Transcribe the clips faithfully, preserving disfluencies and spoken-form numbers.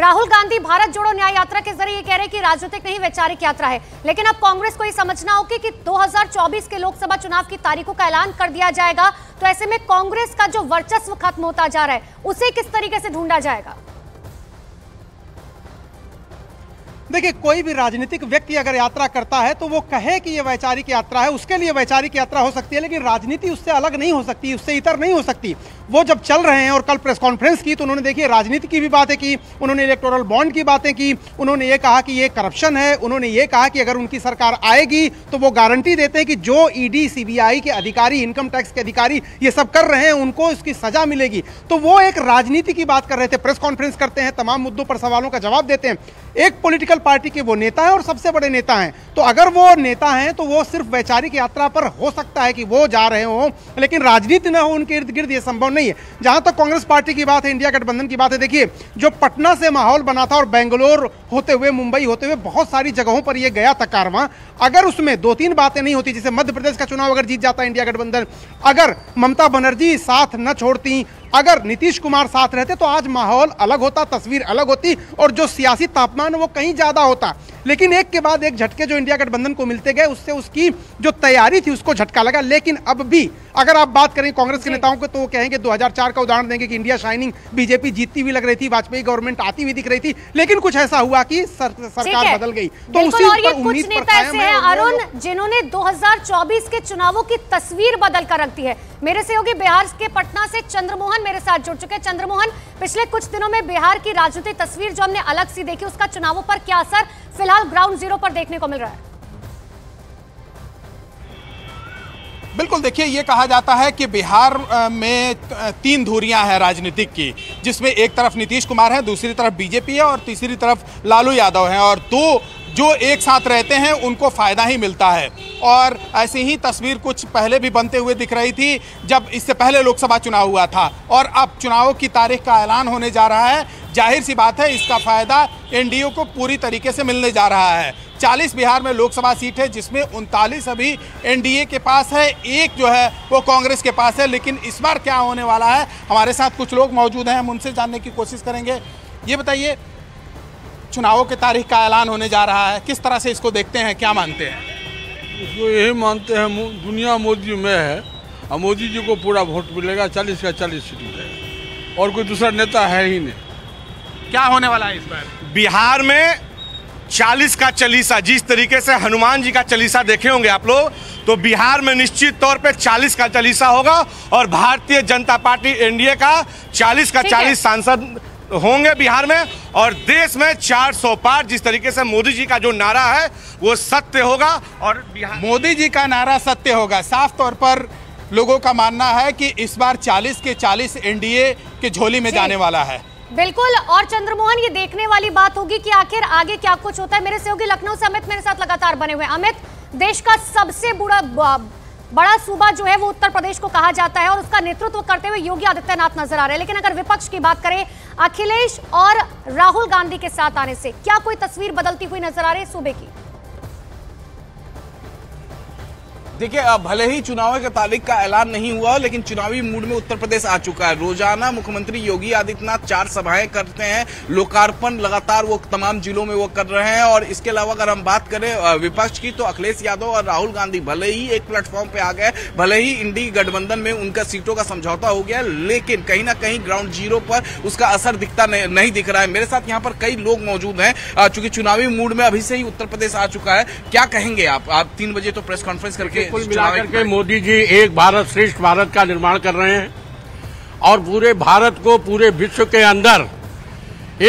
राहुल गांधी भारत जोड़ो न्याय यात्रा के जरिए कह रहे हैं कि राजनीतिक नहीं वैचारिक यात्रा है, लेकिन अब कांग्रेस को यह समझना होगा कि दो हज़ार चौबीस के लोकसभा चुनाव की तारीखों का ऐलान कर दिया जाएगा, तो ऐसे में कांग्रेस का जो वर्चस्व खत्म होता जा रहा है उसे किस तरीके से ढूंढा जाएगा। देखिए, कोई भी राजनीतिक व्यक्ति अगर यात्रा करता है तो वो कहे कि ये वैचारिक यात्रा है, उसके लिए वैचारिक यात्रा हो सकती है, लेकिन राजनीति उससे अलग नहीं हो सकती, उससे इतर नहीं हो सकती। वो जब चल रहे हैं और कल प्रेस कॉन्फ्रेंस की तो उन्होंने देखिए राजनीति की भी बातें की, उन्होंने इलेक्टोरल बॉन्ड की बातें की, उन्होंने ये कहा कि ये करप्शन है, उन्होंने ये कहा कि अगर उनकी सरकार आएगी तो वो गारंटी देते हैं कि जो ईडी सीबीआई के अधिकारी, इनकम टैक्स के अधिकारी ये सब कर रहे हैं उनको इसकी सजा मिलेगी। तो वो एक राजनीति की बात कर रहे थे, प्रेस कॉन्फ्रेंस करते हैं, तमाम मुद्दों पर सवालों का जवाब देते हैं। एक पॉलिटिकल पार्टी के वो नेता है और सबसे बड़े नेता हैं, तो अगर वो नेता हैं तो वो सिर्फ वैचारिक यात्रा पर हो सकता है कि वो जा रहे हो, लेकिन राजनीति ना हो उनके इर्द गिर्द ये संभव नहीं है। जहां तक कांग्रेस पार्टी की बात है, इंडिया गठबंधन की बात है, देखिए जो पटना से माहौल बना था और बेंगलोर होते हुए, मुंबई होते हुए बहुत सारी जगहों पर यह गया था कारवां। अगर उसमें दो तीन बातें नहीं होती, जैसे मध्य प्रदेश का चुनाव अगर जीत जाता है इंडिया गठबंधन, अगर ममता बनर्जी साथ न छोड़ती, अगर नीतीश कुमार साथ रहते, तो आज माहौल अलग होता, तस्वीर अलग होती और जो सियासी तापमान वो कहीं ज़्यादा होता। लेकिन एक के बाद एक झटके जो इंडिया गठबंधन को मिलते गए उससे उसकी जो तैयारी थी उसको झटका लगा। लेकिन अब भी अगर आप बात करें कांग्रेस के नेताओं को तो वो कहेंगे दो हज़ार चार का उदाहरण देंगे कि इंडिया शाइनिंग, बीजेपी जीतती हुई लग रही थी, वाजपेयी गवर्नमेंट आती हुई दिख रही थी, लेकिन कुछ ऐसा हुआ कि सर, सरकार बदल गई। तो उसी अरुण जिन्होंने दो हज़ार चौबीस के चुनावों की तस्वीर बदल कर रखती है। मेरे सहयोगी बिहार के पटना से चंद्रमोहन मेरे साथ जुड़ चुके हैं। चंद्रमोहन, पिछले कुछ दिनों में बिहार की राजनीतिक तस्वीर जो हमने अलग सी देखी उसका चुनावों पर क्या असर फिलहाल ग्राउंड जीरो पर देखने को मिल रहा है? बिल्कुल, देखिए ये कहा जाता है कि बिहार में तीन धुरियां हैं राजनीतिक की, जिसमें एक तरफ नीतीश कुमार है, दूसरी तरफ बीजेपी है और तीसरी तरफ लालू यादव हैं, और दो जो एक साथ रहते हैं उनको फ़ायदा ही मिलता है। और ऐसी ही तस्वीर कुछ पहले भी बनते हुए दिख रही थी जब इससे पहले लोकसभा चुनाव हुआ था, और अब चुनावों की तारीख का ऐलान होने जा रहा है। जाहिर सी बात है इसका फ़ायदा एनडीए को पूरी तरीके से मिलने जा रहा है। चालीस बिहार में लोकसभा सीट है जिसमें उनतालीस अभी एनडीए के पास है, एक जो है वो कांग्रेस के पास है। लेकिन इस बार क्या होने वाला है, हमारे साथ कुछ लोग मौजूद हैं, हम उनसे जानने की कोशिश करेंगे। ये बताइए, चुनावों के तारीख का ऐलान होने जा रहा है, किस तरह से इसको देखते हैं, क्या मानते हैं? इसको यही मानते हैं दुनिया मोदी में है और मोदी जी को पूरा वोट मिलेगा, चालीस का चालीस सीट मिलेगा और कोई दूसरा नेता है ही नहीं। क्या होने वाला है इस बार बिहार में? चालीस का चालीसा, जिस तरीके से हनुमान जी का चालीसा देखे होंगे आप लोग, तो बिहार में निश्चित तौर पे चालीस का चालीसा होगा और भारतीय जनता पार्टी एनडीए का चालीस का चालीस सांसद होंगे बिहार में, और देश में चार सौ पार, जिस तरीके से मोदी जी का जो नारा है वो सत्य होगा। और बिहार मोदी जी का नारा सत्य होगा, साफ तौर पर लोगों का मानना है कि इस बार चालीस के चालीस एनडीए के झोली में जाने वाला है। बिल्कुल, और चंद्रमोहन ये देखने वाली बात होगी कि आखिर आगे क्या कुछ होता है। मेरे सहयोगी लखनऊ से अमित मेरे साथ लगातार बने हुए। अमित, देश का सबसे बड़ा बड़ा सूबा जो है वो उत्तर प्रदेश को कहा जाता है और उसका नेतृत्व करते हुए योगी आदित्यनाथ नजर आ रहे हैं, लेकिन अगर विपक्ष की बात करें अखिलेश और राहुल गांधी के साथ आने से क्या कोई तस्वीर बदलती हुई नजर आ रही है सूबे की? देखिए, भले ही चुनाव की तारीख का ऐलान नहीं हुआ लेकिन चुनावी मूड में उत्तर प्रदेश आ चुका है। रोजाना मुख्यमंत्री योगी आदित्यनाथ चार सभाएं करते हैं, लोकार्पण लगातार वो तमाम जिलों में वो कर रहे हैं। और इसके अलावा अगर हम बात करें विपक्ष की तो अखिलेश यादव और राहुल गांधी भले ही एक प्लेटफॉर्म पे आ गए, भले ही इंडी गठबंधन में उनका सीटों का समझौता हो गया, लेकिन कहीं ना कहीं ग्राउंड जीरो पर उसका असर दिखता नहीं दिख रहा है। मेरे साथ यहाँ पर कई लोग मौजूद हैं, चूंकि चुनावी मूड में अभी से ही उत्तर प्रदेश आ चुका है। क्या कहेंगे आप? आप तीन बजे तो प्रेस कॉन्फ्रेंस करके कुल मिलाकर के मोदी जी एक भारत श्रेष्ठ भारत का निर्माण कर रहे हैं और पूरे भारत को पूरे विश्व के अंदर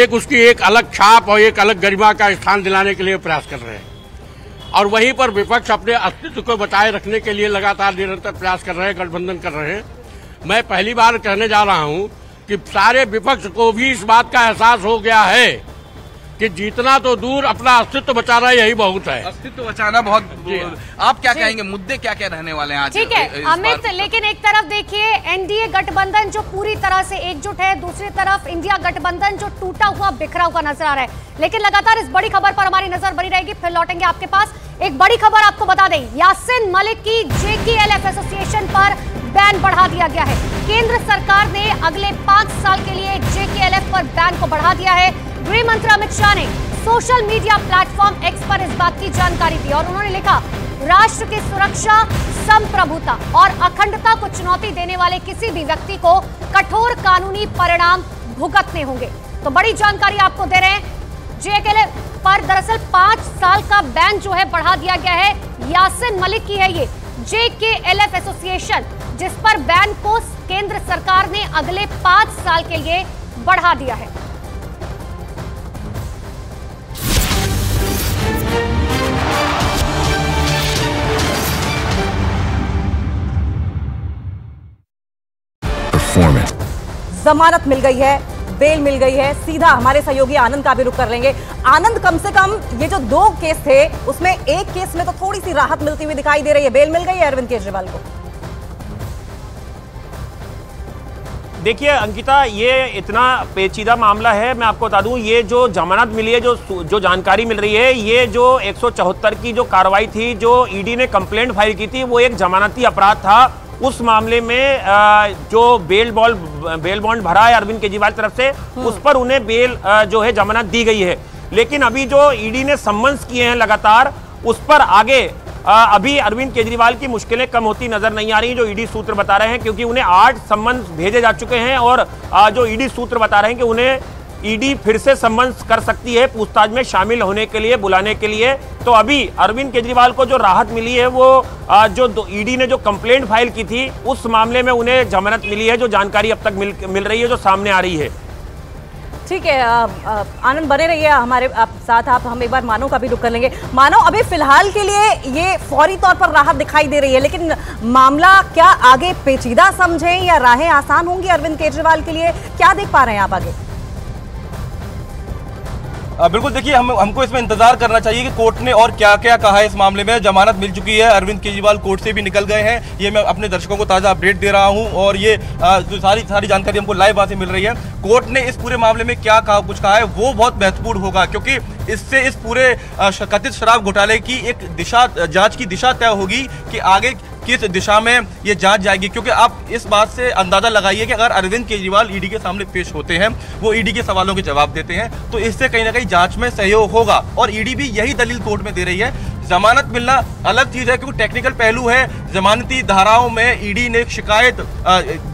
एक उसकी एक अलग छाप और एक अलग गरिमा का स्थान दिलाने के लिए प्रयास कर रहे हैं। और वहीं पर विपक्ष अपने अस्तित्व को बताए रखने के लिए लगातार निरंतर प्रयास कर रहे हैं, गठबंधन कर रहे हैं। मैं पहली बार कहने जा रहा हूं कि सारे विपक्ष को भी इस बात का एहसास हो गया है कि जीतना तो दूर अपना अस्तित्व बचाना यही बहुत है। अस्तित्व बचाना बहुत। आप क्या कहेंगे, मुद्दे क्या क्या रहने वाले हैं आज? ठीक है अमित, लेकिन एक तरफ देखिए एनडीए गठबंधन जो पूरी तरह से एकजुट है, दूसरी तरफ इंडिया गठबंधन जो टूटा हुआ बिखरा हुआ नजर आ रहा है। लेकिन लगातार इस बड़ी खबर पर हमारी नजर बनी रहेगी, फिर लौटेंगे आपके पास। एक बड़ी खबर आपको बता दें, यासिन मलिक की जेके एल एफ एसोसिएशन पर बैन बढ़ा दिया गया है। केंद्र सरकार ने अगले पांच साल के लिए जेके एल एफ पर बैन को बढ़ा दिया है। गृह मंत्री अमित शाह ने सोशल मीडिया प्लेटफॉर्म एक्स पर इस बात की जानकारी दी और उन्होंने लिखा, राष्ट्र की सुरक्षा, संप्रभुता और अखंडता को चुनौती देने वाले किसी भी व्यक्ति को कठोर कानूनी परिणाम भुगतने होंगे। तो बड़ी जानकारी आपको दे रहे हैं, जेके एल एफ पर दरअसल पांच साल का बैन जो है बढ़ा दिया गया है। यासिन मलिक की है ये जेके एल एफ एसोसिएशन, जिस पर बैन को केंद्र सरकार ने अगले पांच साल के लिए बढ़ा दिया है। जमानत मिल गई है, बेल मिल गई है। सीधा हमारे सहयोगी आनंद का भी रुख कर लेंगे। आनंद, कम से कम ये जो दो केस थे उसमें एक केस में तो थोड़ी सी राहत मिलती हुई दिखाई दे रही है, बेल मिल गई है अरविंद केजरीवाल को। देखिए अंकिता, ये इतना पेचीदा मामला है, मैं आपको बता दूं, ये जो जमानत मिली है, जो जो जानकारी मिल रही है, ये जो एक सौ चौहत्तर की जो कार्रवाई थी, जो ईडी ने कंप्लेंट फाइल की थी, वो एक जमानती अपराध था। उस मामले में जो बेल बॉल बेल बॉन्ड भरा है अरविंद केजरीवाल तरफ से, उस पर उन्हें बेल जो है जमानत दी गई है। लेकिन अभी जो ईडी ने सम्मन्स किए हैं लगातार, उस पर आगे अभी अरविंद केजरीवाल की मुश्किलें कम होती नजर नहीं आ रही, जो ईडी सूत्र बता रहे हैं, क्योंकि उन्हें आठ सम्मन्स भेजे जा चुके हैं और जो ईडी सूत्र बता रहे हैं कि उन्हें ईडी फिर से सम्मन्स कर सकती है पूछताछ में शामिल होने के लिए, बुलाने के लिए। तो अभी अरविंद केजरीवाल को जो राहत मिली है, वो जो ईडी ने जो कंप्लेंट फाइल की थी उस मामले में उन्हें जमानत मिली है, जो जानकारी अब तक मिल मिल रही है, जो सामने आ रही है। ठीक है आनंद, बने रहिए हमारे आप साथ। आप हम एक बार मानव का भी रुख कर लेंगे। मानव, अभी फिलहाल के लिए ये फौरी तौर पर राहत दिखाई दे रही है, लेकिन मामला क्या आगे पेचीदा समझें या राहें आसान होंगी अरविंद केजरीवाल के लिए, क्या देख पा रहे हैं आप आगे? बिल्कुल, देखिए हम हमको इसमें इंतजार करना चाहिए कि कोर्ट ने और क्या क्या कहा है इस मामले में। जमानत मिल चुकी है, अरविंद केजरीवाल कोर्ट से भी निकल गए हैं, ये मैं अपने दर्शकों को ताज़ा अपडेट दे रहा हूं, और ये जो सारी सारी जानकारी हमको लाइव वहाँ से मिल रही है। कोर्ट ने इस पूरे मामले में क्या कहा, कुछ कहा है, वो बहुत महत्वपूर्ण होगा, क्योंकि इससे इस पूरे कथित शराब घोटाले की एक दिशा, जाँच की दिशा तय होगी कि आगे किस दिशा में ये जांच जाएगी। क्योंकि आप इस बात से अंदाजा लगाइए कि अगर अरविंद केजरीवाल ईडी के सामने पेश होते हैं, वो ईडी के सवालों के जवाब देते हैं, तो इससे कहीं ना कहीं जांच में सहयोग होगा। और ईडी भी यही दलील कोर्ट में दे रही है। जमानत मिलना अलग चीज़ है क्योंकि टेक्निकल पहलू है, जमानती धाराओं में ईडी ने एक शिकायत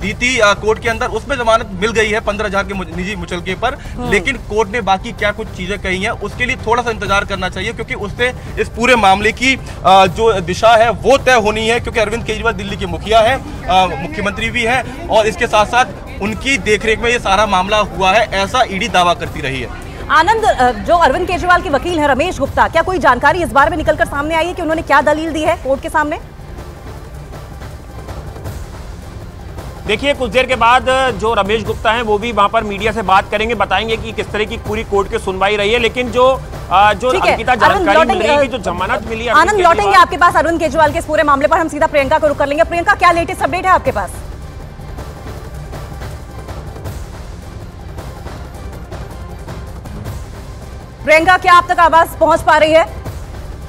दी थी कोर्ट के अंदर, उसमें जमानत मिल गई है पंद्रह हजार के निजी मुचलके पर, लेकिन कोर्ट ने बाकी क्या कुछ चीज़ें कही हैं उसके लिए थोड़ा सा इंतजार करना चाहिए, क्योंकि उससे इस पूरे मामले की जो दिशा है वो तय होनी है। क्योंकि अरविंद केजरीवाल दिल्ली के मुखिया है, मुख्यमंत्री भी है, और इसके साथ साथ उनकी देखरेख में ये सारा मामला हुआ है, ऐसा ईडी दावा करती रही है। आनंद, जो अरविंद केजरीवाल के वकील हैं रमेश गुप्ता, क्या कोई जानकारी इस बारे में निकलकर सामने आई है कि उन्होंने क्या दलील दी है कोर्ट के सामने? देखिए कुछ देर के बाद जो रमेश गुप्ता हैं वो भी वहां पर मीडिया से बात करेंगे, बताएंगे कि किस तरह की पूरी कोर्ट की सुनवाई रही है। लेकिन जो जो अंकिता जानकारी मिल रही है, जो जमानत मिली है, आनंद लौटेंगे आपके पास अरविंद केजरीवाल के इस पूरे मामले पर। हम सीधा प्रियंका को रुख कर लेंगे। प्रियंका, क्या लेटेस्ट अपडेट है आपके पास? प्रियंका, क्या आप तक आवाज पहुंच पा रही है?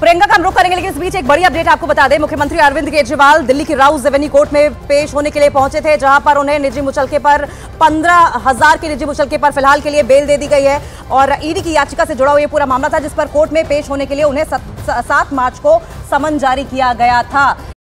प्रियंका का हम रुख करेंगे, लेकिन इस बीच एक बड़ी अपडेट आपको बता दें। मुख्यमंत्री अरविंद केजरीवाल दिल्ली की राउज रेवेन्यू कोर्ट में पेश होने के लिए पहुंचे थे, जहां पर उन्हें निजी मुचलके पर पंद्रह हजार के निजी मुचलके पर फिलहाल के लिए बेल दे दी गई है। और ईडी की याचिका से जुड़ा हुआ पूरा मामला था, जिस पर कोर्ट में पेश होने के लिए उन्हें सात मार्च को समन जारी किया गया था।